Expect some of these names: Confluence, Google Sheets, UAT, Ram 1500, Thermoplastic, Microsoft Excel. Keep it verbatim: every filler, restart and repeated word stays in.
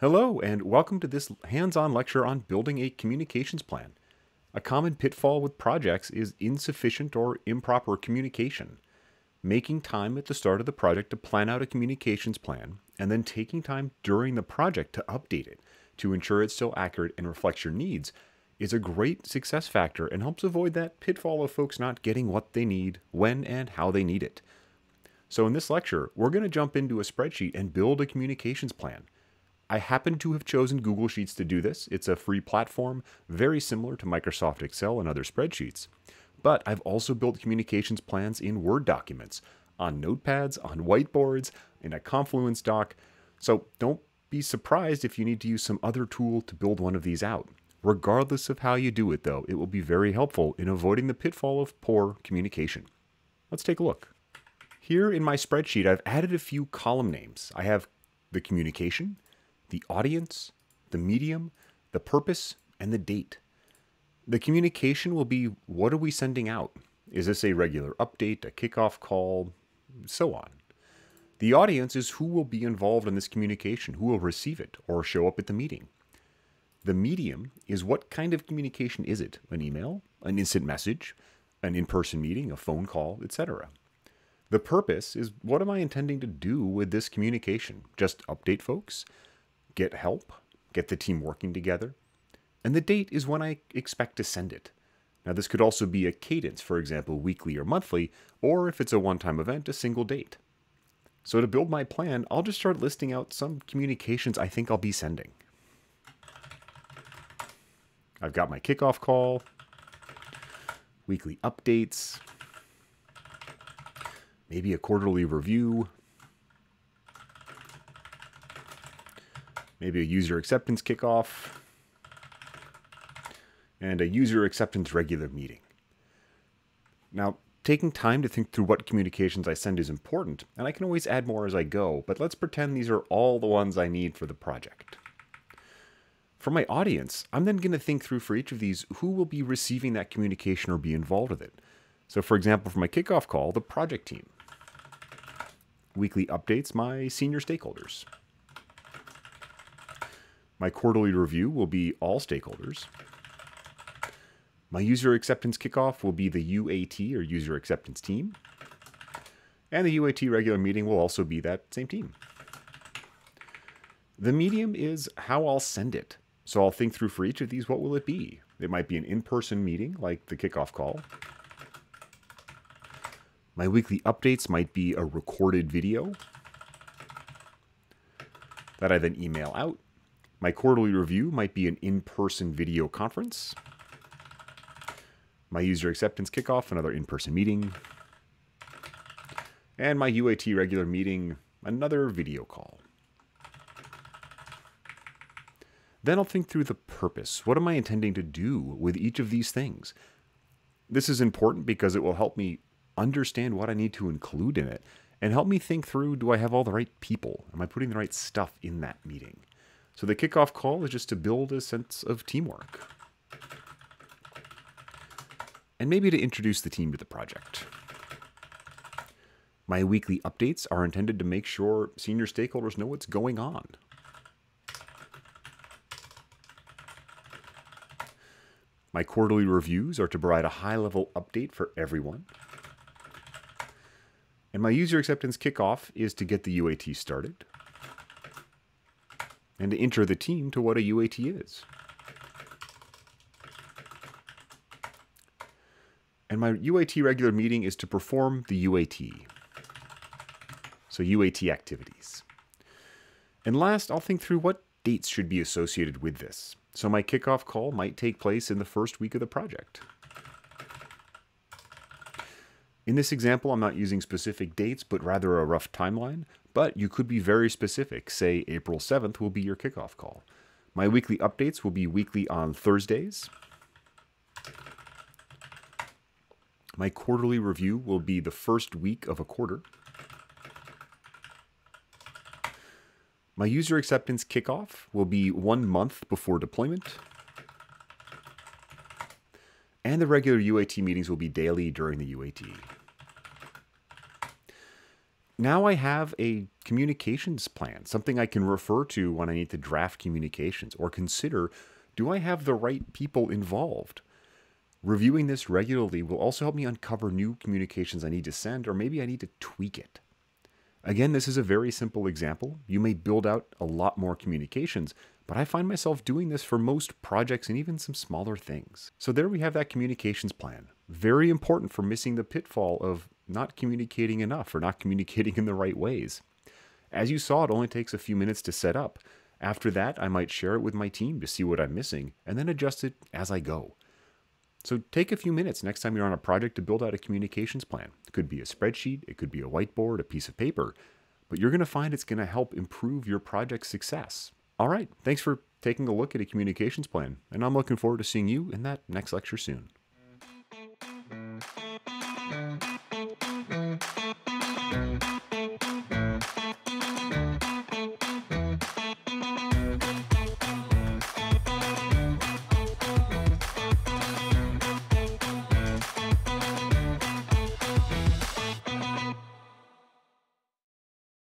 Hello, and welcome to this hands-on lecture on building a communications plan. A common pitfall with projects is insufficient or improper communication. Making time at the start of the project to plan out a communications plan, and then taking time during the project to update it to ensure it's still accurate and reflects your needs, is a great success factor and helps avoid that pitfall of folks not getting what they need, when and how they need it. So in this lecture, we're going to jump into a spreadsheet and build a communications plan. I happen to have chosen Google Sheets to do this. It's a free platform, very similar to Microsoft Excel and other spreadsheets. But I've also built communications plans in Word documents, on notepads, on whiteboards, in a Confluence doc. So don't be surprised if you need to use some other tool to build one of these out. Regardless of how you do it though, it will be very helpful in avoiding the pitfall of poor communication. Let's take a look. Here in my spreadsheet, I've added a few column names. I have the communication, the audience, the medium, the purpose, and the date. The communication will be, what are we sending out? Is this a regular update, a kickoff call, so on. The audience is who will be involved in this communication, who will receive it or show up at the meeting. The medium is what kind of communication is it? An email, an instant message, an in-person meeting, a phone call, et cetera. The purpose is, what am I intending to do with this communication? Just update folks? Get help, get the team working together, and the date is when I expect to send it. Now this could also be a cadence, for example, weekly or monthly, or if it's a one-time event, a single date. So to build my plan, I'll just start listing out some communications I think I'll be sending. I've got my kickoff call, weekly updates, maybe a quarterly review, maybe a user acceptance kickoff, and a user acceptance regular meeting. Now, taking time to think through what communications I send is important, and I can always add more as I go, but let's pretend these are all the ones I need for the project. For my audience, I'm then going to think through for each of these who will be receiving that communication or be involved with it. So for example, for my kickoff call, the project team. Weekly updates, my senior stakeholders. My quarterly review will be all stakeholders. My user acceptance kickoff will be the U A T, or user acceptance team. And the U A T regular meeting will also be that same team. The medium is how I'll send it. So I'll think through for each of these, what will it be? It might be an in-person meeting, like the kickoff call. My weekly updates might be a recorded video that I then email out. My quarterly review might be an in-person video conference. My user acceptance kickoff, another in-person meeting. And my U A T regular meeting, another video call. Then I'll think through the purpose. What am I intending to do with each of these things? This is important because it will help me understand what I need to include in it and help me think through, do I have all the right people? Am I putting the right stuff in that meeting? So the kickoff call is just to build a sense of teamwork. And maybe to introduce the team to the project. My weekly updates are intended to make sure senior stakeholders know what's going on. My quarterly reviews are to provide a high-level update for everyone. And my user acceptance kickoff is to get the U A T started. And to intro the team to what a U A T is. And my U A T regular meeting is to perform the U A T. So U A T activities. And last, I'll think through what dates should be associated with this. So my kickoff call might take place in the first week of the project. In this example, I'm not using specific dates, but rather a rough timeline. But you could be very specific. Say April seventh will be your kickoff call. My weekly updates will be weekly on Thursdays. My quarterly review will be the first week of a quarter. My user acceptance kickoff will be one month before deployment. And the regular U A T meetings will be daily during the U A T. now I have a communications plan, something I can refer to when I need to draft communications or consider, do I have the right people involved? Reviewing this regularly will also help me uncover new communications I need to send, or maybe I need to tweak it. Again, this is a very simple example. You may build out a lot more communications, but I find myself doing this for most projects and even some smaller things. So there we have that communications plan. Very important for missing the pitfall of not communicating enough or not communicating in the right ways. As you saw, it only takes a few minutes to set up. After that, I might share it with my team to see what I'm missing and then adjust it as I go. So take a few minutes next time you're on a project to build out a communications plan. It could be a spreadsheet, it could be a whiteboard, a piece of paper, but you're going to find it's going to help improve your project's success. All right, thanks for taking a look at a communications plan, and I'm looking forward to seeing you in that next lecture soon.